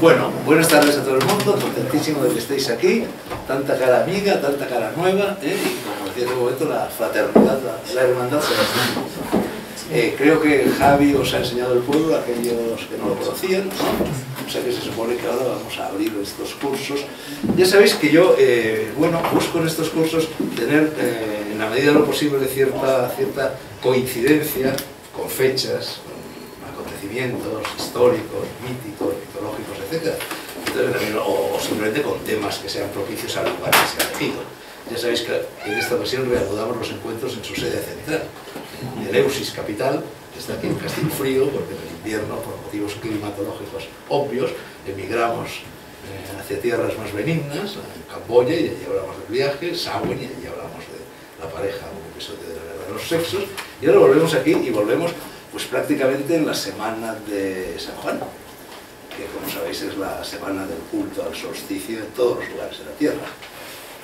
Bueno, buenas tardes a todo el mundo, contentísimo de que estéis aquí, tanta cara amiga, tanta cara nueva, y como decía en un momento, la fraternidad, la hermandad se las creo que Javi os ha enseñado el pueblo, aquellos que no lo conocían, o sea que se supone que ahora vamos a abrir estos cursos. Ya sabéis que yo, bueno, busco en estos cursos tener, en la medida de lo posible, cierta coincidencia con fechas, con acontecimientos históricos, míticos, mitológicos, etc. Entonces, también, o simplemente con temas que sean propicios al lugar que se ha elegido. Ya sabéis que en esta ocasión reanudamos los encuentros en su sede central, Eleusis capital, que está aquí en Castilfrío, porque en el invierno, por motivos climatológicos obvios, emigramos hacia tierras más benignas, en Camboya, y allí hablamos del viaje, Sahwein, y allí hablamos de la pareja, un episodio de la guerra de los sexos, y ahora volvemos aquí, y volvemos pues prácticamente en la semana de San Juan, que como sabéis es la semana del culto al solsticio en todos los lugares de la tierra.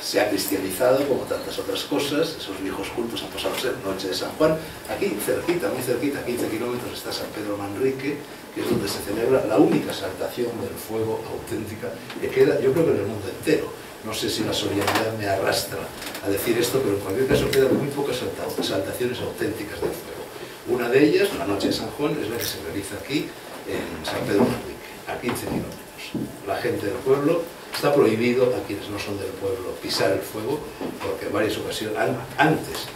Se ha cristianizado, como tantas otras cosas, esos viejos cultos han pasado a ser Noche de San Juan. Aquí, cerquita, muy cerquita, a 15 kilómetros, está San Pedro Manrique, que es donde se celebra la única saltación del fuego auténtica que queda, yo creo que en el mundo entero. No sé si la solidaridad me arrastra a decir esto, pero en cualquier caso quedan muy pocas saltaciones auténticas del fuego. Una de ellas, la Noche de San Juan, es la que se realiza aquí, en San Pedro Manrique, a 15 kilómetros. La gente del pueblo... Está prohibido a quienes no son del pueblo pisar el fuego, porque en varias ocasiones antes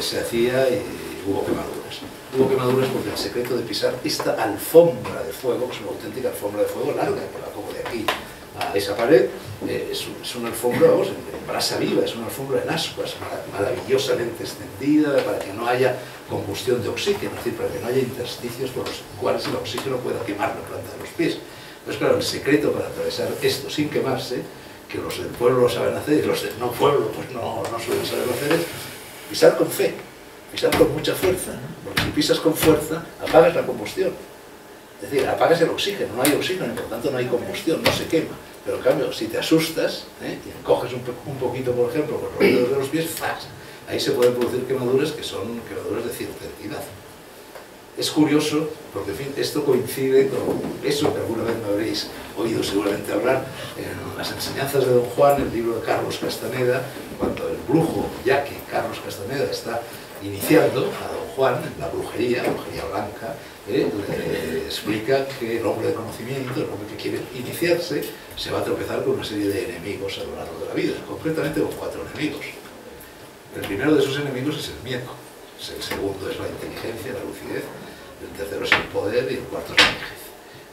se hacía y hubo quemaduras. Hubo quemaduras porque el secreto de pisar esta alfombra de fuego, que es una auténtica alfombra de fuego larga, que la como de aquí a esa pared, es una alfombra, vamos, en brasa viva, es una alfombra en ascuas, maravillosamente extendida, para que no haya combustión de oxígeno, es decir, para que no haya intersticios por los cuales el oxígeno pueda quemar la planta de los pies. Entonces, claro, el secreto para atravesar esto sin quemarse, que los del pueblo lo saben hacer y los del no pueblo pues no suelen saber hacer, es pisar con fe, pisar con mucha fuerza, porque si pisas con fuerza apagas la combustión, es decir, apagas el oxígeno, no hay oxígeno y por tanto no hay combustión, no se quema, pero en cambio si te asustas y coges un poquito, por ejemplo, con los dedos de los pies, ¡fas! Ahí se pueden producir quemaduras que son quemaduras de cierta entidad. Es curioso, porque en fin, esto coincide con eso que alguna vez me habréis oído seguramente hablar en las enseñanzas de Don Juan, el libro de Carlos Castaneda, cuando el brujo, ya que Carlos Castaneda está iniciando a Don Juan en la brujería blanca, le explica que el hombre de conocimiento, el hombre que quiere iniciarse, se va a tropezar con una serie de enemigos a lo largo de la vida, concretamente con 4 enemigos. El primero de esos enemigos es el miedo. El segundo es la inteligencia, la lucidez, el tercero es el poder y el cuarto es la vejez.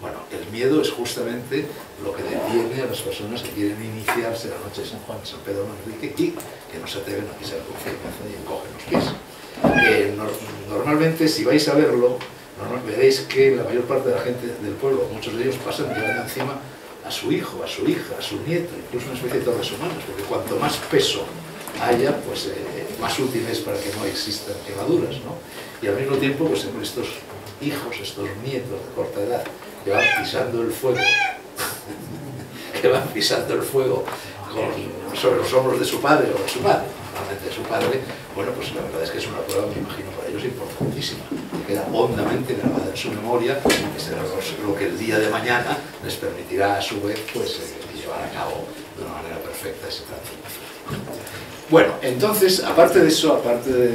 Bueno, el miedo es justamente lo que detiene a las personas que quieren iniciarse la Noche de San Juan, San Pedro Manrique, y que no se atreven a pisar con firmeza y encogen los pies. Normalmente, si vais a verlo, veréis que la mayor parte de la gente del pueblo, muchos de ellos pasan llevando encima a su hijo, a su hija, a su nieto, incluso una especie de torres humanas, porque cuanto más peso haya, pues más útiles para que no existan quemaduras, ¿no? Y al mismo tiempo, pues estos hijos, estos nietos de corta edad que van pisando el fuego sobre los hombros de su padre o de su madre, normalmente de su padre, bueno, pues la verdad es que es una prueba, me imagino, para ellos importantísima, que queda hondamente grabada en su memoria, que será lo que el día de mañana les permitirá a su vez, pues llevar a cabo de una manera perfecta ese transformación. Bueno, entonces, aparte de eso, aparte de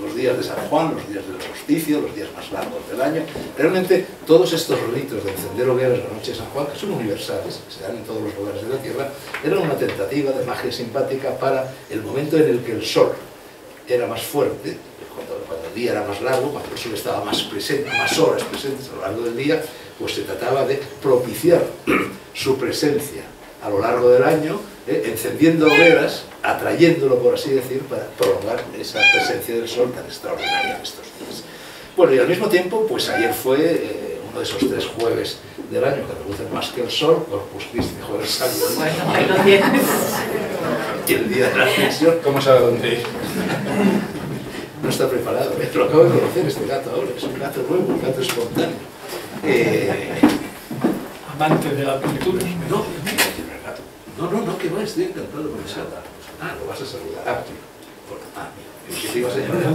los días de San Juan, los días del solsticio, los días más largos del año, realmente todos estos ritos de encender hogueras la Noche de San Juan, que son universales, que se dan en todos los lugares de la Tierra, eran una tentativa de magia simpática para el momento en el que el sol era más fuerte, cuando el día era más largo, cuando el sol estaba más presente, más horas presentes a lo largo del día, pues se trataba de propiciar su presencia a lo largo del año, encendiendo hogueras, atrayéndolo, por así decir, para prolongar esa presencia del sol tan extraordinaria en estos días. Bueno, y al mismo tiempo, pues ayer fue uno de esos 3 jueves del año que reducen más que el sol, Corpus Christi, Jueves Santo, y el día de la ascensión. ¿Cómo sabe dónde ir? No está preparado, lo acabo de conocer, este gato ahora, es un gato nuevo, un gato espontáneo. Amante de la pintura. No, que va, estoy encantado con esa. Ah, lo vas a saludar. Ah, tío. Bueno, ¿qué te iba a señalar?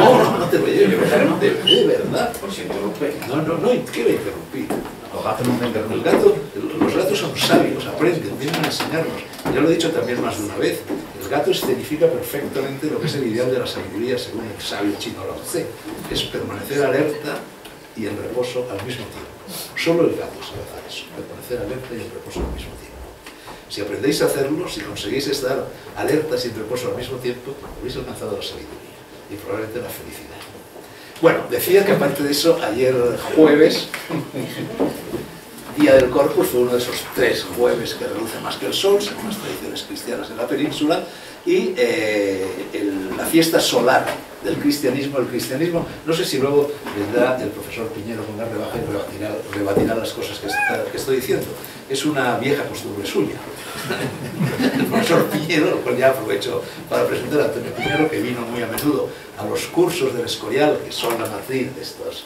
No, no te lo llevo, de verdad. No, no, no, ¿qué le interrumpí? No, hacen un buen gato. El gato, los gatos son sabios, aprenden, vienen a enseñarnos. Ya lo he dicho también más de una vez, el gato escenifica perfectamente lo que es el ideal de la sabiduría según el sabio chino Lao Tse, es permanecer alerta y en reposo al mismo tiempo. Solo el gato sabe hacer eso, permanecer alerta y en reposo al mismo tiempo. Si aprendéis a hacerlo, si conseguís estar alertas y en reposo al mismo tiempo, habéis alcanzado la sabiduría y probablemente la felicidad. Bueno, decía que aparte de eso, ayer jueves, día del Corpus, fue uno de esos tres jueves que reluce más que el sol, según las tradiciones cristianas en la península, y la fiesta solar del cristianismo. El cristianismo, no sé si luego vendrá el profesor Piñero con una rebaja y rebatirá las cosas que estoy diciendo. Es una vieja costumbre suya. El profesor Piñero, pues ya aprovecho para presentar a Antonio Piñero, que vino muy a menudo a los cursos del Escorial, que son la matriz de estos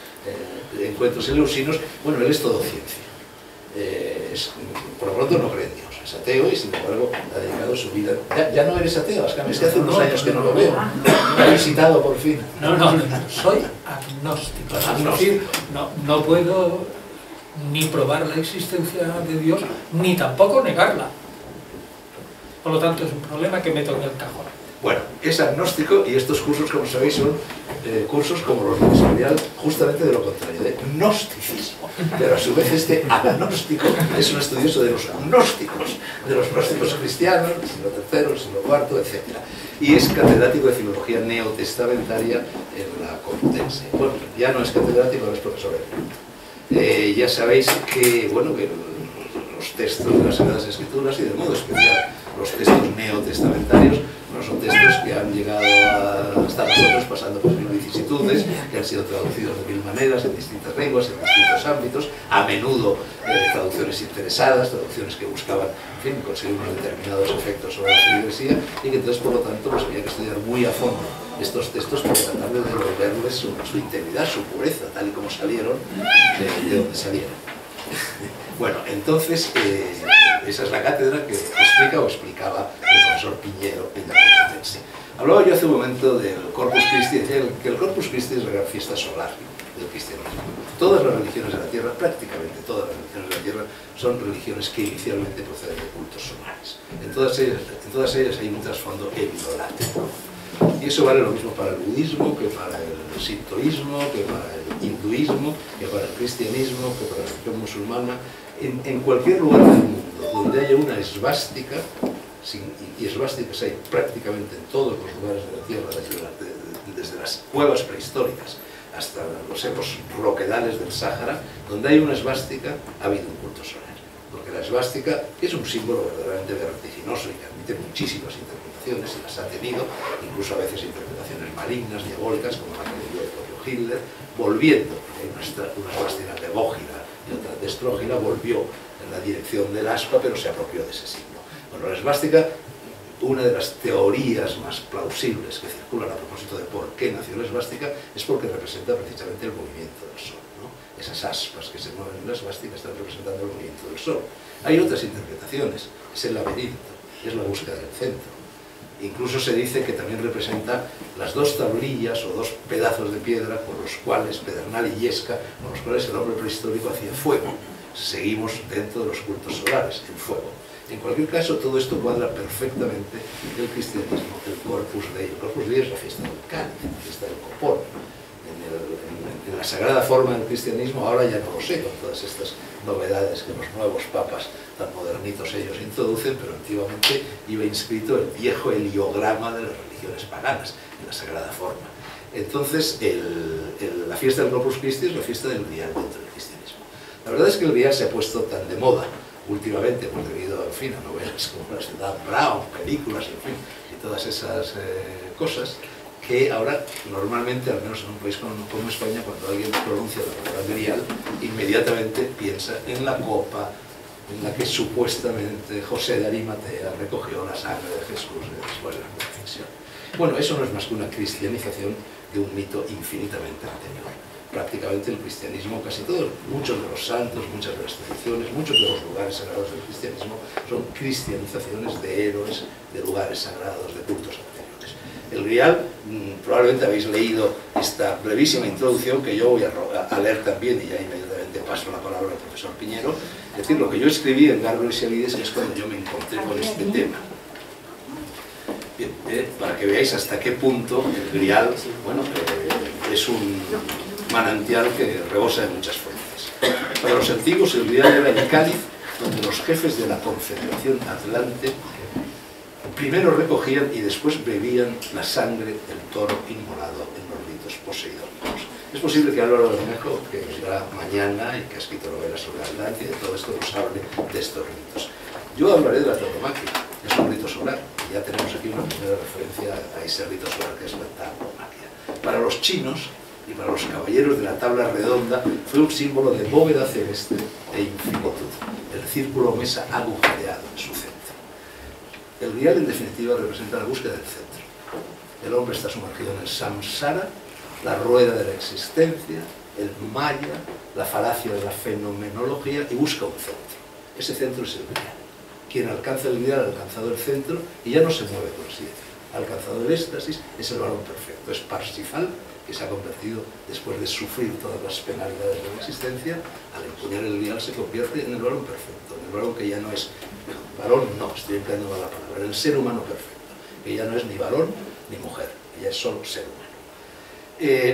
encuentros eleusinos. Bueno, él es todo ciencia. Por lo pronto no cree en Dios, es ateo y sin embargo ha dedicado su vida. Ya no eres ateo, es que hace unos años que no lo veo. Me ha visitado por fin. No, soy agnóstico. Es decir, no puedo ni probar la existencia de Dios, ni tampoco negarla. Por lo tanto es un problema que meto en el cajón. Bueno, es agnóstico y estos cursos, como sabéis, son cursos como los de Escorial, justamente de lo contrario, de gnosticismo. Pero a su vez este agnóstico es un estudioso de los gnósticos, cristianos, del siglo III, del siglo IV, etc. Y es catedrático de filología neotestamentaria en la Complutense. Bueno, ya no es catedrático, ahora es profesor. Ya sabéis que, bueno, que los textos de las Sagradas Escrituras y de modo especial los textos neotestamentarios no son textos que han llegado hasta nosotros pasando por mil vicisitudes, que han sido traducidos de mil maneras, en distintas lenguas, en distintos ámbitos, a menudo traducciones interesadas, traducciones que buscaban, en fin, conseguir unos determinados efectos sobre la Iglesia, y que entonces, por lo tanto, pues, había que estudiar muy a fondo estos textos para tratar de devolverles su integridad, su pureza, tal y como salieron, de donde salieron. Bueno, entonces, esa es la cátedra que explica o explicaba el profesor Piñero en la Complutense. Hablaba yo hace un momento del Corpus Christi, decía que el Corpus Christi es la gran fiesta solar del cristianismo. Todas las religiones de la Tierra, prácticamente todas las religiones de la Tierra, son religiones que inicialmente proceden de cultos solares. En todas ellas hay un trasfondo hebidolátrico. Y eso vale lo mismo para el budismo, que para el sintoísmo, que para el hinduismo, que para el cristianismo, que para la religión musulmana. En cualquier lugar del mundo donde haya una esvástica, y esvásticas hay prácticamente en todos los lugares de la Tierra, desde las cuevas prehistóricas hasta los ecos roquedales del Sáhara, donde hay una esvástica ha habido un culto solar. Porque la esvástica es un símbolo verdaderamente vertiginoso y que admite muchísimas interpretaciones, y las ha tenido, incluso a veces interpretaciones malignas, diabólicas, como la que dio el propio Hitler, volviendo, hay una esvástica tebógila y otra destrógila, volvió en la dirección del aspa, pero se apropió de ese signo. Bueno, la esvástica, una de las teorías más plausibles que circulan a propósito de por qué nació la esvástica, es porque representa precisamente el movimiento del sol, ¿no? Esas aspas que se mueven en la esvástica están representando el movimiento del sol. Hay otras interpretaciones, es el laberinto, es la búsqueda del centro. Incluso se dice que también representa las dos tablillas o dos pedazos de piedra con los cuales, Pedernal y Yesca, con los cuales el hombre prehistórico hacía fuego. Seguimos dentro de los cultos solares, el fuego. En cualquier caso, todo esto cuadra perfectamente el cristianismo, el Corpus Dei. El Corpus Dei es la fiesta del cáliz, la fiesta del copón. En la sagrada forma del cristianismo, ahora ya no lo sé, con todas estas novedades que los nuevos papas tan modernitos ellos introducen, pero antiguamente iba inscrito el viejo heliograma de las religiones paganas, en la sagrada forma. Entonces, la fiesta del Corpus Christi es la fiesta del Grial dentro del cristianismo. La verdad es que el Grial se ha puesto tan de moda últimamente, pues debido, en fin, a novelas como las de Dan Brown, películas, en fin, y todas esas cosas, que ahora normalmente, al menos en un país como España, cuando alguien pronuncia la palabra grial, inmediatamente piensa en la copa en la que supuestamente José de Arimatea recogió la sangre de Jesús después de la crucifixión. Bueno, eso no es más que una cristianización de un mito infinitamente anterior. Prácticamente el cristianismo, casi todos, muchos de los santos, muchas de las tradiciones, muchos de los lugares sagrados del cristianismo son cristianizaciones de héroes, de lugares sagrados, de cultos. El Grial, probablemente habéis leído esta brevísima introducción que yo voy a leer también, y ya inmediatamente paso la palabra al profesor Piñero, es decir, lo que yo escribí en Gárgolas y Alides es cuando yo me encontré con este tema. Bien, para que veáis hasta qué punto el grial, bueno, es un manantial que rebosa de muchas fuentes. Para los antiguos el grial era el cáliz donde los jefes de la Confederación Atlante primero recogían y después bebían la sangre del toro inmolado en los ritos poseidónicos. Es posible que Álvaro Bermejo, que vendrá mañana y que ha escrito novelas sobre Atlántida y de todo esto, nos hable de estos ritos. Yo hablaré de la tautomaquia, es un rito solar, y ya tenemos aquí una primera referencia a ese rito solar que es la tautomaquia. Para los chinos y para los caballeros de la tabla redonda fue un símbolo de bóveda celeste e infinitud, el círculo mesa agujereado en su centro. El grial, en definitiva, representa la búsqueda del centro. El hombre está sumergido en el samsara, la rueda de la existencia, el maya, la falacia de la fenomenología, y busca un centro. Ese centro es el grial. Quien alcanza el grial ha alcanzado el centro y ya no se mueve por sí. Ha alcanzado el éxtasis, es el varón perfecto. Es Parsifal, que se ha convertido, después de sufrir todas las penalidades de la existencia, al empuñar el grial se convierte en el varón perfecto, en el varón que ya no es varón, no, estoy empleando la palabra, en el ser humano perfecto, que ya no es ni varón ni mujer, que ya es solo ser humano.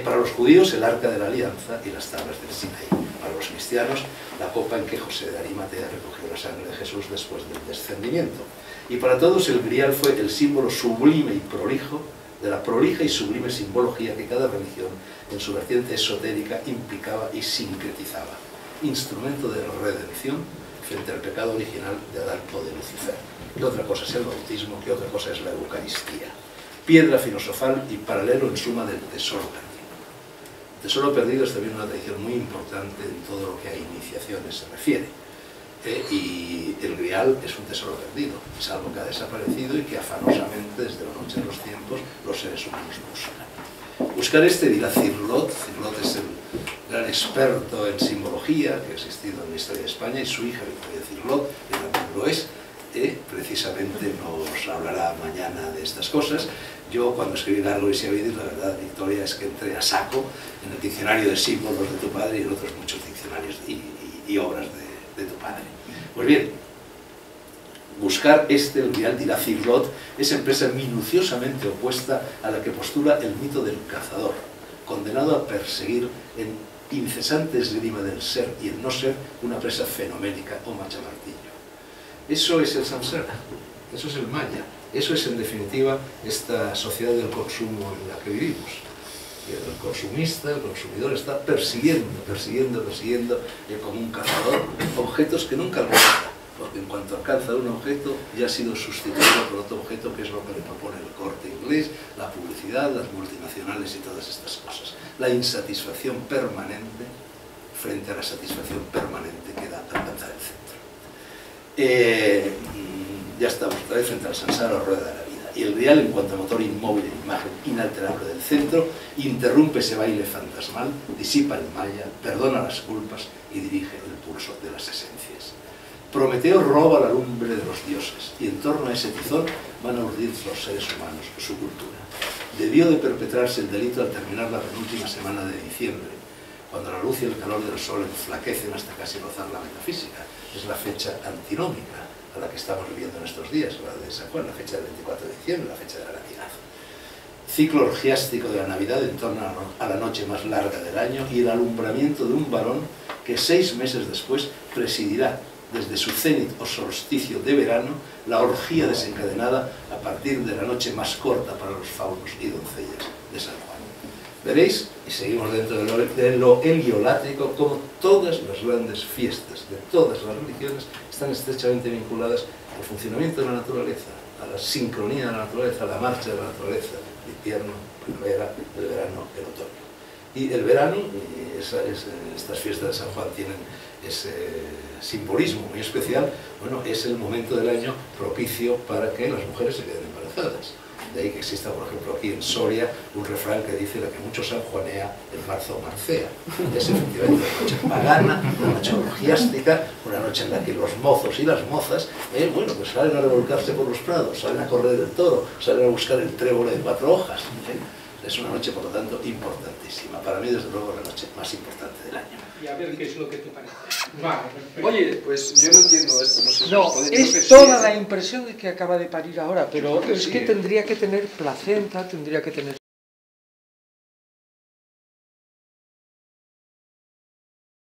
Para los judíos el arca de la alianza y las tablas del Sinaí. Para los cristianos la copa en que José de Arimatea recogió la sangre de Jesús después del descendimiento. Y para todos el grial fue el símbolo sublime y prolijo de la prolija y sublime simbología que cada religión en su vertiente esotérica implicaba y sincretizaba. Instrumento de redención frente al pecado original de Adán o de Lucifer. Y otra cosa es el bautismo, que otra cosa es la Eucaristía. Piedra filosofal y paralelo en suma del tesoro perdido. El tesoro perdido es también una tradición muy importante en todo lo que a iniciaciones se refiere. Y el grial es un tesoro perdido, es algo que ha desaparecido y que afanosamente desde la noche de los tiempos los seres humanos buscan. Buscar este dirá Cirlot es el gran experto en simbología que ha existido en la historia de España, y su hija Victoria Cirlot, que también lo es, precisamente nos hablará mañana de estas cosas. Yo cuando escribí Gárgolas y Alides, la verdad, Victoria, es que entré a saco en el diccionario de símbolos de tu padre y en otros muchos diccionarios y obras de tu padre. Pues bien, buscar el grial, dirá Cirlot, es empresa minuciosamente opuesta a la que postula el mito del cazador, condenado a perseguir en incesante esgrima del ser y el no ser una presa fenoménica o machamartillo. Eso es el samsara, eso es el maya, eso es en definitiva esta sociedad del consumo en la que vivimos. El consumista, el consumidor está persiguiendo, como un cazador, objetos que nunca alcanza, porque en cuanto alcanza un objeto ya ha sido sustituido por otro objeto, que es lo que le propone el Corte Inglés, la publicidad, las multinacionales y todas estas cosas. La insatisfacción permanente frente a la satisfacción permanente que da alcanzar el centro. Ya estamos otra vez frente al samsara, la rueda de la vida. Y el grial, en cuanto a motor inmóvil e imagen inalterable del centro, interrumpe ese baile fantasmal, disipa el maya, perdona las culpas y dirige el pulso de las esencias. Prometeo roba la lumbre de los dioses, y en torno a ese tizón van a urdir los seres humanos su cultura. Debió de perpetrarse el delito al terminar la penúltima semana de diciembre, cuando la luz y el calor del sol enflaquecen hasta casi rozar la metafísica. Es la fecha antinómica a la que estamos viviendo en estos días, la de San Juan, la fecha del 24 de diciembre, la fecha de la Navidad. Ciclo orgiástico de la Navidad en torno a la noche más larga del año y el alumbramiento de un varón que 6 meses después presidirá desde su cénit o solsticio de verano la orgía desencadenada a partir de la noche más corta para los faunos y doncellas de San Juan. Veréis, y seguimos dentro de lo heliolátrico, como todas las grandes fiestas de todas las religiones están estrechamente vinculadas al funcionamiento de la naturaleza, a la sincronía de la naturaleza, a la marcha de la naturaleza, el invierno, primavera, el verano, el otoño. Y el verano, estas fiestas de San Juan tienen ese simbolismo muy especial, bueno, es el momento del año propicio para que las mujeres se queden embarazadas. De ahí que exista, por ejemplo, aquí en Soria un refrán que dice: la que mucho sanjuanea, en marzo marcea. Es efectivamente una noche pagana, una noche orgiástica, una noche en la que los mozos y las mozas, bueno, pues salen a revolcarse por los prados, salen a correr el toro, salen a buscar el trébol de 4 hojas. Es una noche, por lo tanto, importantísima. Para mí, desde luego, la noche más importante del año. Y a ver qué es lo que te parece. Vale, oye, pues yo no entiendo esto. No, sé si no es toda la impresión de que acaba de parir ahora, pero es que tendría que tener placenta, tendría que tener